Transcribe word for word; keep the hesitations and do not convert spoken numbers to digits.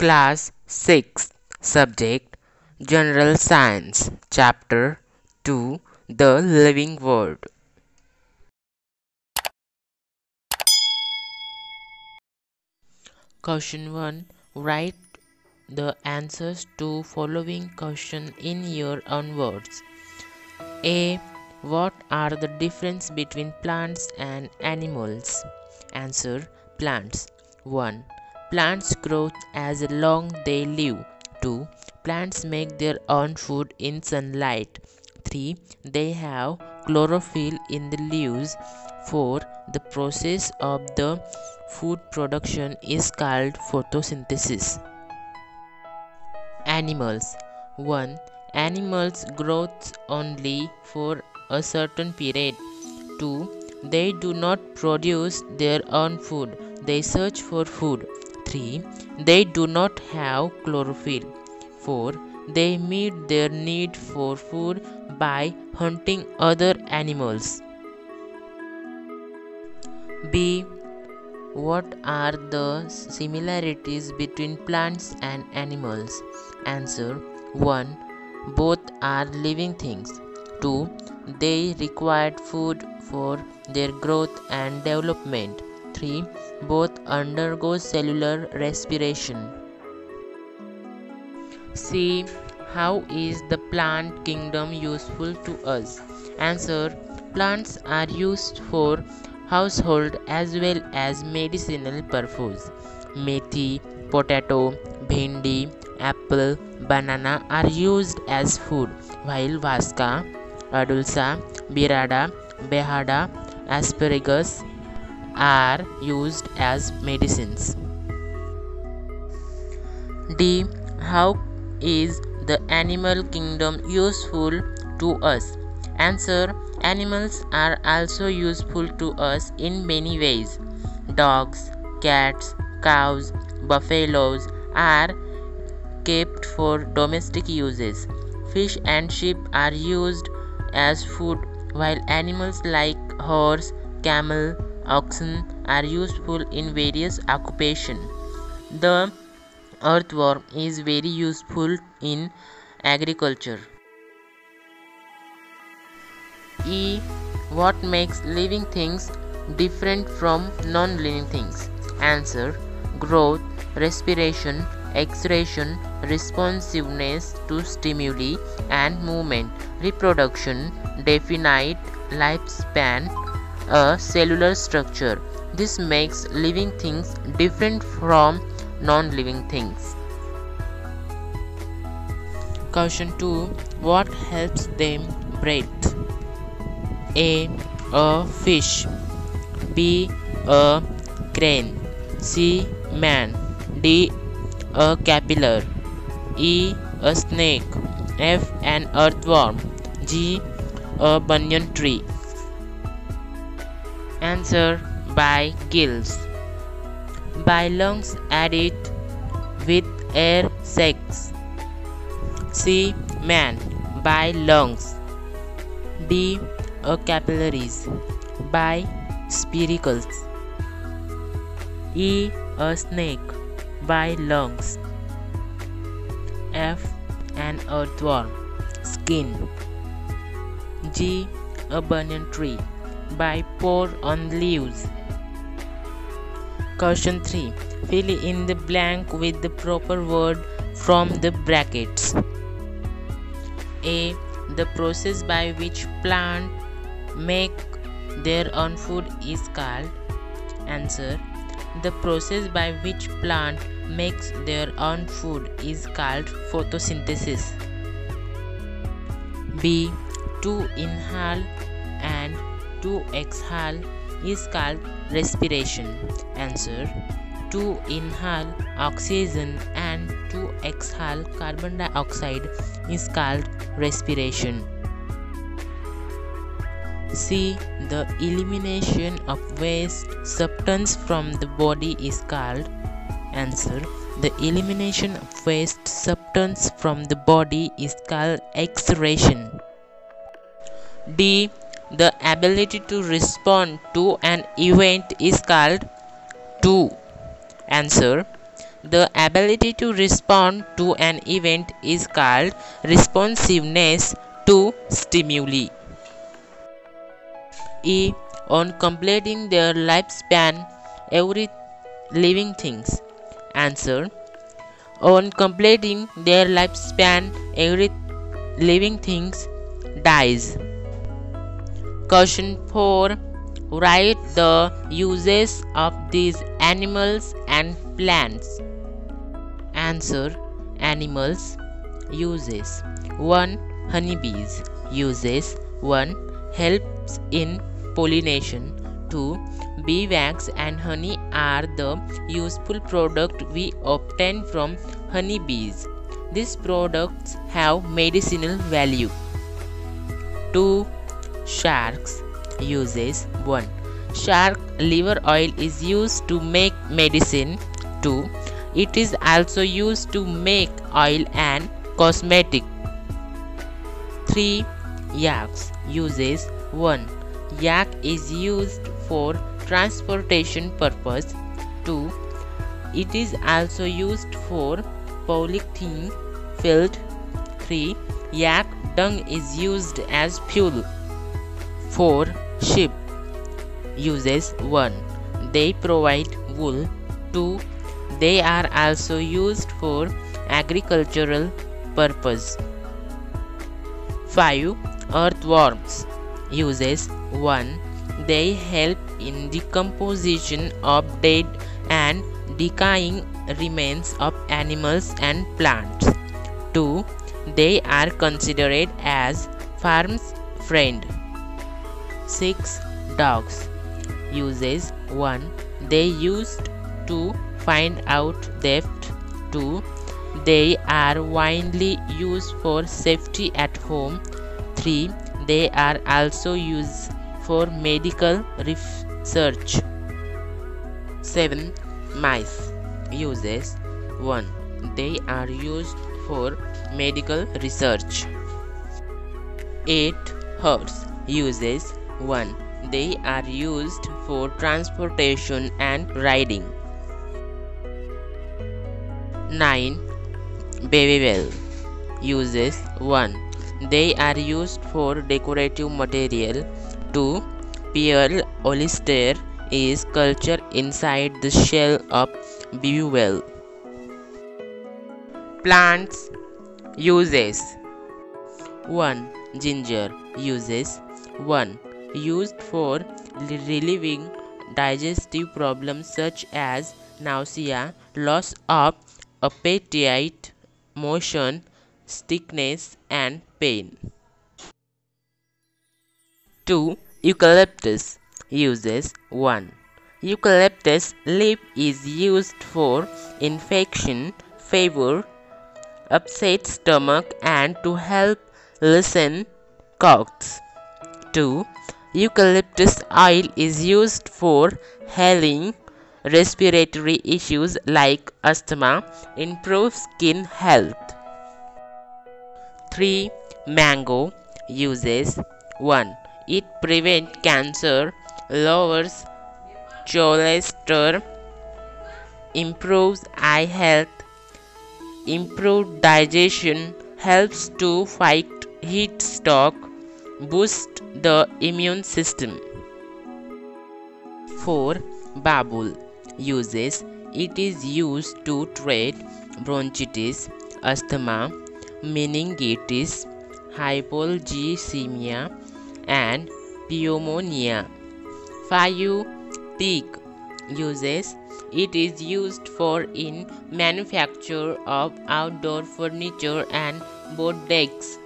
Class sixth Subject General Science Chapter two The Living World. Question one. Write the answers to following question in your own words. A. What are the difference between plants and animals? Answer. Plants. one. Plants grow as long they live. two. Plants make their own food in sunlight. three. They have chlorophyll in the leaves. four. The process of the food production is called photosynthesis. Animals. one. Animals grow only for a certain period. two. They do not produce their own food. They search for food. three. They do not have chlorophyll. four. They meet their need for food by hunting other animals. B. What are the similarities between plants and animals? Answer. one. Both are living things. two. They required food for their growth and development. three. Both undergo cellular respiration. C. How is the plant kingdom useful to us? Answer. Plants are used for household as well as medicinal purpose. Methi, potato, bhindi, apple, banana are used as food, while vasca, adulsa, birada, behada, asparagus are used as medicines. D. How is the animal kingdom useful to us? Answer. Animals are also useful to us in many ways. Dogs, cats, cows, buffaloes are kept for domestic uses. Fish and sheep are used as food, while animals like horse, camel, oxen are useful in various occupations. The earthworm is very useful in agriculture. E. What makes living things different from non-living things? Answer. Growth, respiration, excretion, responsiveness to stimuli and movement, reproduction, definite lifespan, a cellular structure. This makes living things different from non-living things. Question two. What helps them breathe? A. A fish. B. A crane. C. Man. D. A caterpillar. E. A snake. F. An earthworm. G. A banyan tree. Answer. By gills. By lungs added with air sacs. C. Man. By lungs. D. A capillaries. By spiracles. E. A snake. By lungs. F. An earthworm. Skin. G. A banyan tree. By pore on leaves. Question three. Fill in the blank with the proper word from the brackets. A. The process by which plant make their own food is called. Answer. The process by which plant makes their own food is called photosynthesis. B. To inhale and to exhale is called respiration. Answer. To inhale oxygen and to exhale carbon dioxide is called respiration. C. The elimination of waste substance from the body is called. Answer. The elimination of waste substance from the body is called excretion. D. The ability to respond to an event is called. two. Answer. The ability to respond to an event is called responsiveness to stimuli. E. On completing their lifespan, every living things. Answer. On completing their lifespan, every living things dies. Question four. Write the uses of these animals and plants. Answer. Animals uses. one. Honeybees uses. one. Helps in pollination. two. Beeswax and honey are the useful product we obtain from honeybees. These products have medicinal value. two. Sharks uses. one. Shark liver oil is used to make medicine. two. It is also used to make oil and cosmetic. three. Yaks uses. one. Yak is used for transportation purpose. two. It is also used for polythene filled. three. Yak dung is used as fuel. four. Sheep uses. one. They provide wool. two. They are also used for agricultural purpose. five. Earthworms uses. one. They help in decomposition of dead and decaying remains of animals and plants. two. They are considered as farm's friend. six. Dogs uses. one. They used to find out theft. two. They are widely used for safety at home. three. They are also used for medical research. seven. Mice uses. one. They are used for medical research. eight. Horse uses. one. They are used for transportation and riding. nine. Baby whale uses. one. They are used for decorative material. two. Pearl oyster is cultured inside the shell of baby whale. Plants uses. one. Ginger uses. one. Used for relieving digestive problems such as nausea, loss of appetite, motion, sickness, and pain. two. Eucalyptus uses. one. Eucalyptus leaf is used for infection, fever, upset stomach, and to help lessen coughs. two. Eucalyptus oil is used for healing respiratory issues like asthma, improve skin health. three. Mango uses. one. It prevents cancer, lowers cholesterol, improves eye health, improves digestion, helps to fight heat stroke, boosts the immune system. four. Babul uses. It is used to treat bronchitis, asthma, meningitis, hypoglycemia, and pneumonia. five. Teak uses. It is used for in manufacture of outdoor furniture and board decks.